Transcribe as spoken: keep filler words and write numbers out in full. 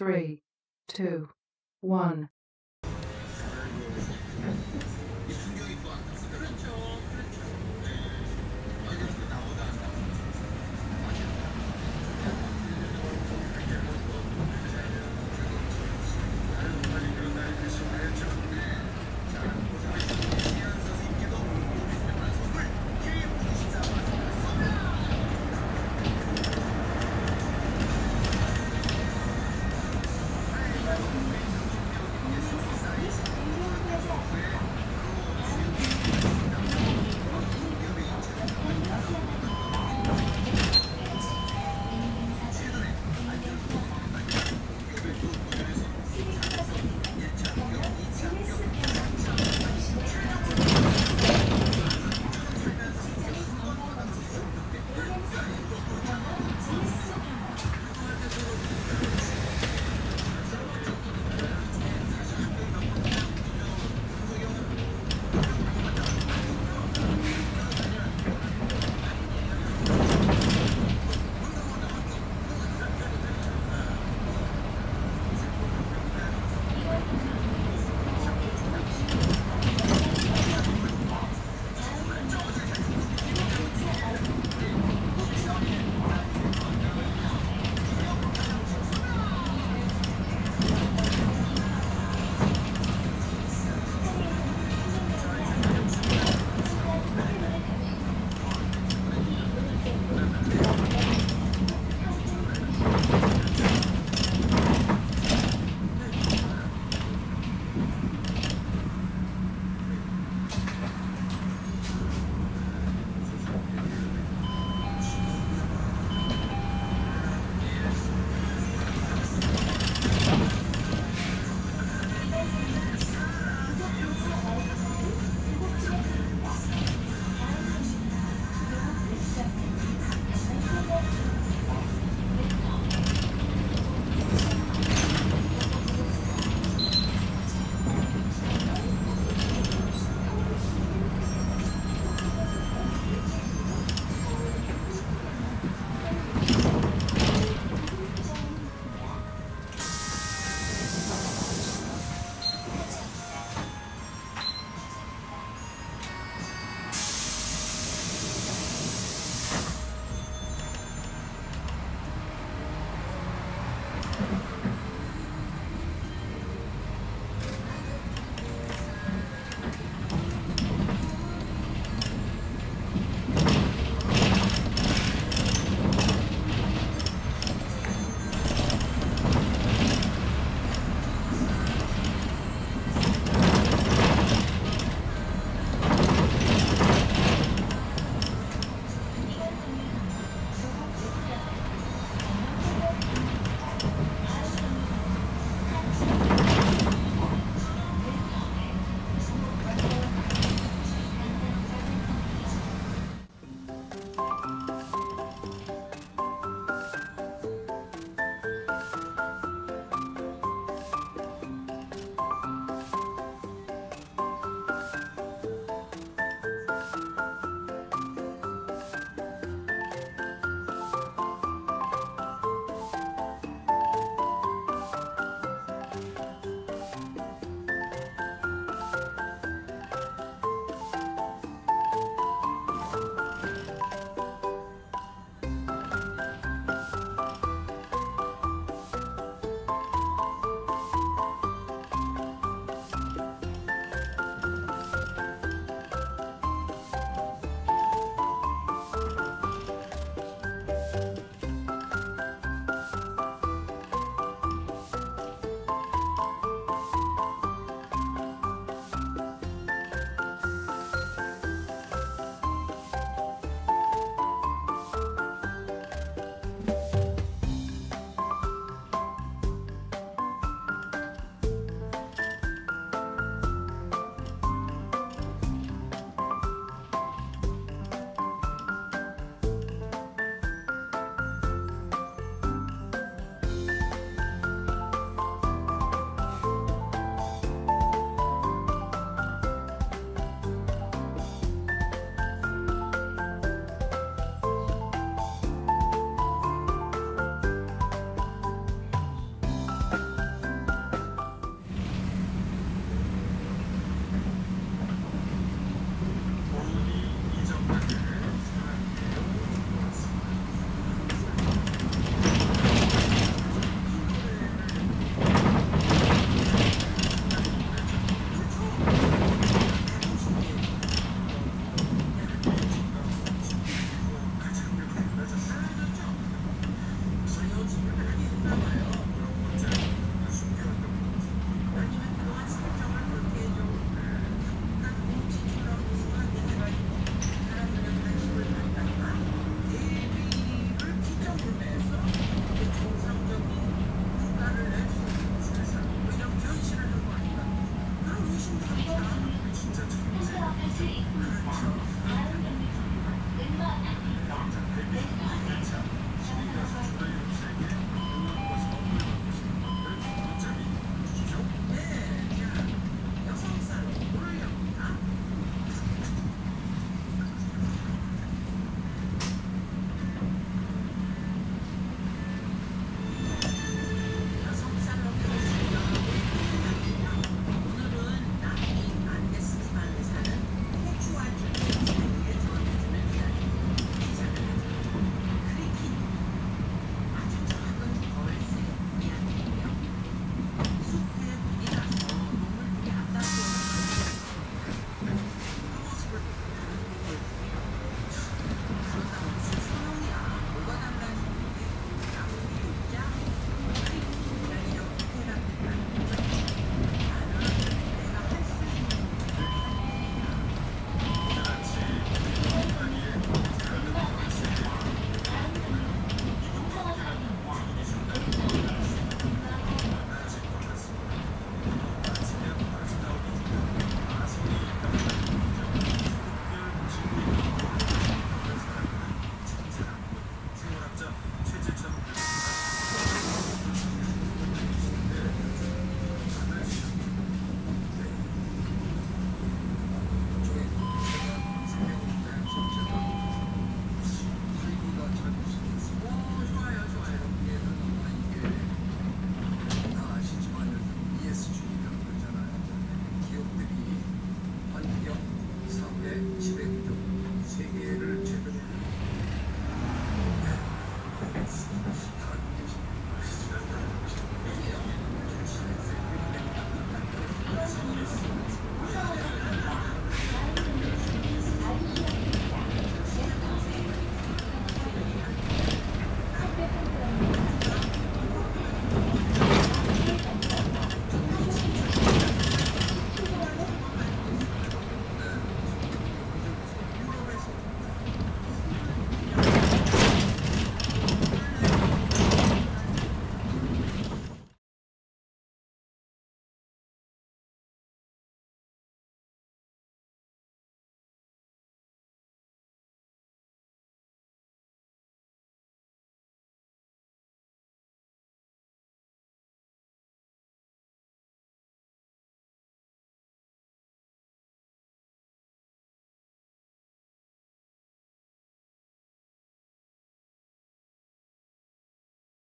three, two, one.